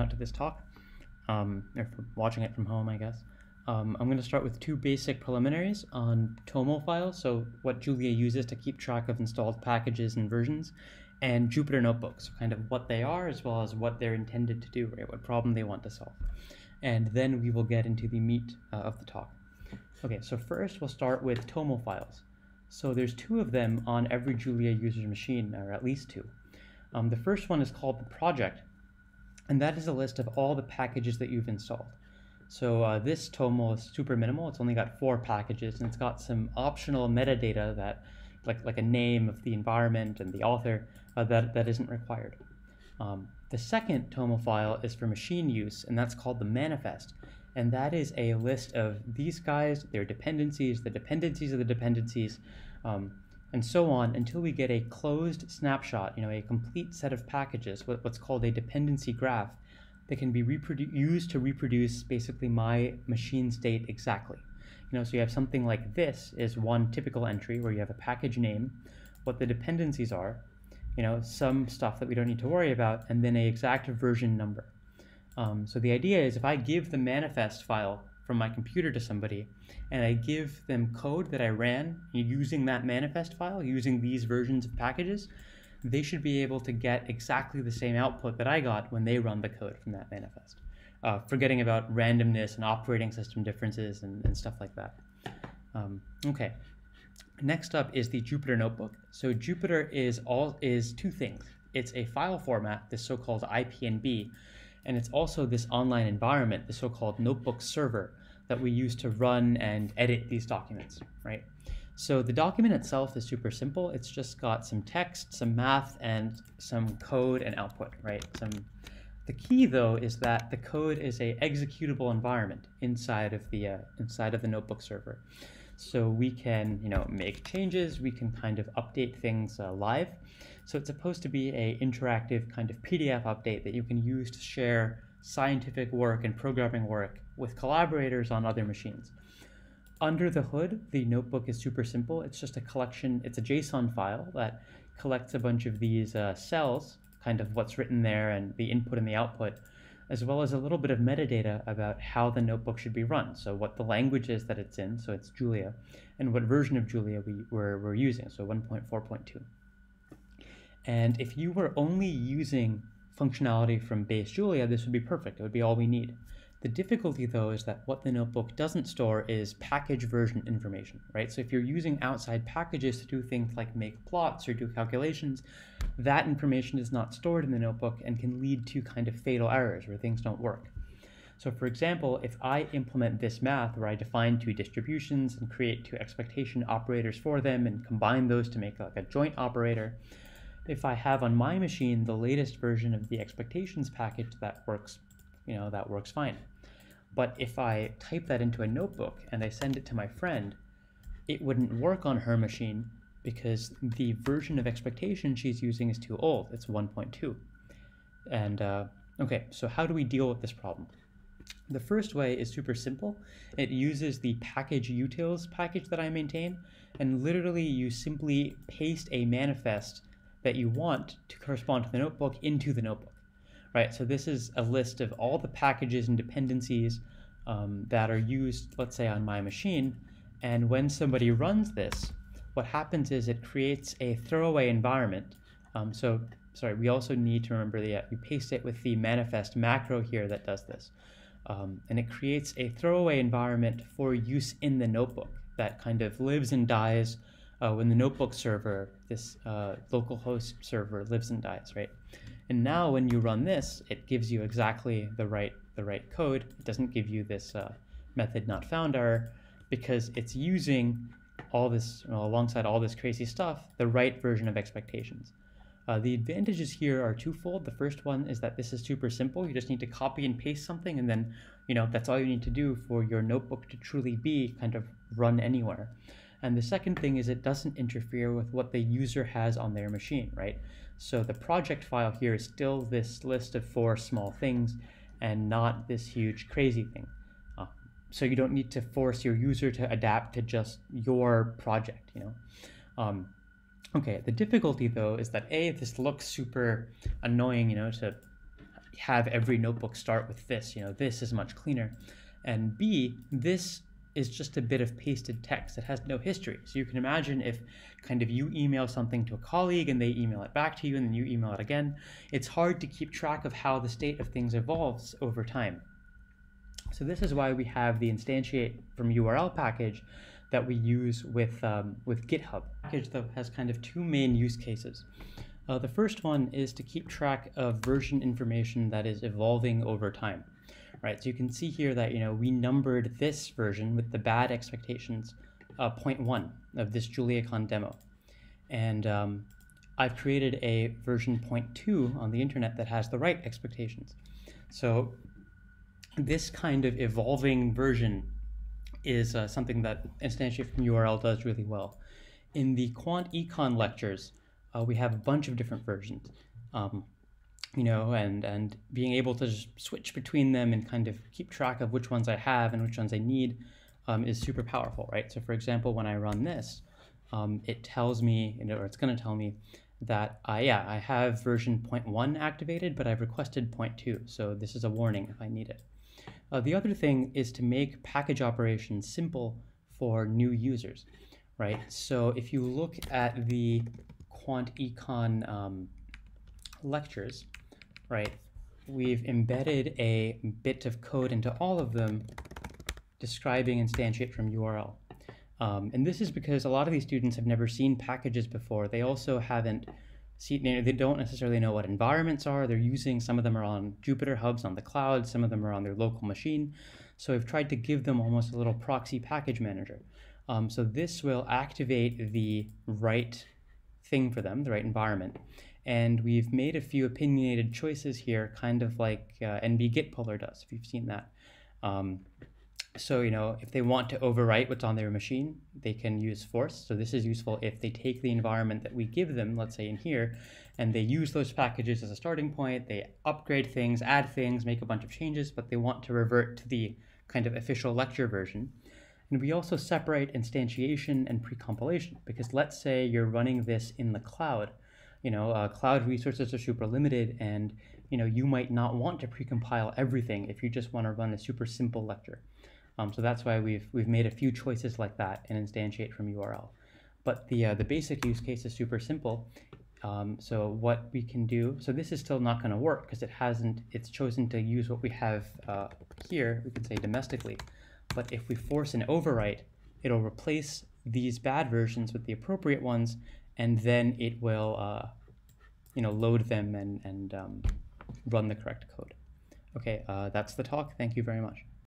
out to this talk, or for watching it from home, I guess. I'm going to start with two basic preliminaries on TOML files, so what Julia uses to keep track of installed packages and versions, and Jupyter notebooks, kind of what they are as well as what they're intended to do, right? What problem they want to solve. And then we will get into the meat of the talk. Okay, so first we'll start with TOML files. So there's two of them on every Julia user's machine, or at least two. The first one is called the project, and that is a list of all the packages that you've installed. So this TOML is super minimal. It's only got 4 packages, and it's got some optional metadata that, like a name of the environment and the author, that isn't required. The second TOML file is for machine use, and that's called the manifest. And that is a list of these guys, their dependencies, the dependencies of the dependencies, and so on, until we get a closed snapshot, you know, a complete set of packages, what's called a dependency graph, that can be used to reproduce basically my machine state exactly. You know, so you have something like this is one typical entry where you have a package name, what the dependencies are, you know, some stuff that we don't need to worry about, and then an exact version number. So the idea is if I give the manifest file from my computer to somebody and I give them code that I ran using that manifest file, using these versions of packages, they should be able to get exactly the same output that I got when they run the code from that manifest, forgetting about randomness and operating system differences and stuff like that. Okay, next up is the Jupyter notebook. So Jupyter is two things. It's a file format, this so-called IPNB, and it's also this online environment, the so-called notebook server that we use to run and edit these documents, right? So the document itself is super simple. It's just got some text, some math, and some code and output, right? The key though is that the code is an executable environment inside of the notebook server. So we can, you know, make changes. We can kind of update things live. So it's supposed to be an interactive kind of PDF update that you can use to share scientific work and programming work with collaborators on other machines. Under the hood, the notebook is super simple. It's just a collection. It's a JSON file that collects a bunch of these cells, kind of what's written there and the input and the output, as well as a little bit of metadata about how the notebook should be run. So what the language is that it's in, so it's Julia, and what version of Julia we're using, so 1.4.2. And if you were only using functionality from base Julia, this would be perfect. It would be all we need. The difficulty, though, is that what the notebook doesn't store is package version information, right? So if you're using outside packages to do things like make plots or do calculations, that information is not stored in the notebook and can lead to kind of fatal errors where things don't work. So for example, if I implement this math where I define 2 distributions and create 2 expectation operators for them and combine those to make like a joint operator, if I have on my machine the latest version of the expectations package that works, you know, that works fine. But if I type that into a notebook and I send it to my friend, it wouldn't work on her machine because the version of expectation she's using is too old. It's 1.2. And okay, so how do we deal with this problem? The first way is super simple. It uses the package utils package that I maintain, and literally you simply paste a manifest that you want to correspond to the notebook into the notebook. Right, so this is a list of all the packages and dependencies that are used, let's say, on my machine. And when somebody runs this, what happens is it creates a throwaway environment. We also need to remember that we paste it with the manifest macro here that does this. And it creates a throwaway environment for use in the notebook that kind of lives and dies when the notebook server, this local host server, lives and dies, right? And now when you run this, it gives you exactly the right code. It doesn't give you this method not found error because it's using all this, you know, alongside all this crazy stuff, the right version of expectations. The advantages here are twofold. The first one is that this is super simple. You just need to copy and paste something, and then, you know, that's all you need to do for your notebook to truly be kind of run anywhere. And the second thing is it doesn't interfere with what the user has on their machine, right? So the project file here is still this list of 4 small things and not this huge crazy thing. So you don't need to force your user to adapt to just your project, you know? Okay, the difficulty though is that A, this looks super annoying, you know, to have every notebook start with this, you know, this is much cleaner. And B, this is just a bit of pasted text that has no history. So you can imagine if kind of you email something to a colleague and they email it back to you and then you email it again, it's hard to keep track of how the state of things evolves over time. So this is why we have the instantiate from URL package that we use with GitHub. Package that has kind of two main use cases. The first one is to keep track of version information that is evolving over time. Right, so you can see here that, you know, we numbered this version with the bad expectations 0.1 of this JuliaCon demo. And I've created a version 0.2 on the internet that has the right expectations. So this kind of evolving version is something that instantiate from URL does really well. In the QuantEcon lectures, we have a bunch of different versions. You know, and being able to just switch between them and kind of keep track of which ones I have and which ones I need is super powerful, right? So for example, when I run this, it tells me, you know, or it's going to tell me that I have version 0.1 activated, but I've requested 0.2. So this is a warning if I need it. The other thing is to make package operations simple for new users, right? So if you look at the QuantEcon lectures, right, we've embedded a bit of code into all of them describing instantiate from URL. And this is because a lot of these students have never seen packages before. They also haven't seen, you know, they don't necessarily know what environments are. They're using, some of them are on Jupyter hubs on the cloud, some of them are on their local machine. So I've tried to give them almost a little proxy package manager. So this will activate the right thing for them, the right environment. And we've made a few opinionated choices here, kind of like NB Git Puller does, if you've seen that. So, you know, if they want to overwrite what's on their machine, they can use force. So this is useful if they take the environment that we give them, let's say in here, and they use those packages as a starting point, they upgrade things, add things, make a bunch of changes, but they want to revert to the kind of official lecture version. And we also separate instantiation and precompilation, because let's say you're running this in the cloud. You know, cloud resources are super limited, and you know, you might not want to precompile everything if you just want to run a super simple lecture. So that's why we've made a few choices like that in instantiate from URL. But the basic use case is super simple. So what we can do, so this is still not going to work because it hasn't, it's chosen to use what we have here. We could say domestically, but if we force an overwrite, it'll replace these bad versions with the appropriate ones. And then it will, you know, load them and run the correct code. Okay, that's the talk. Thank you very much.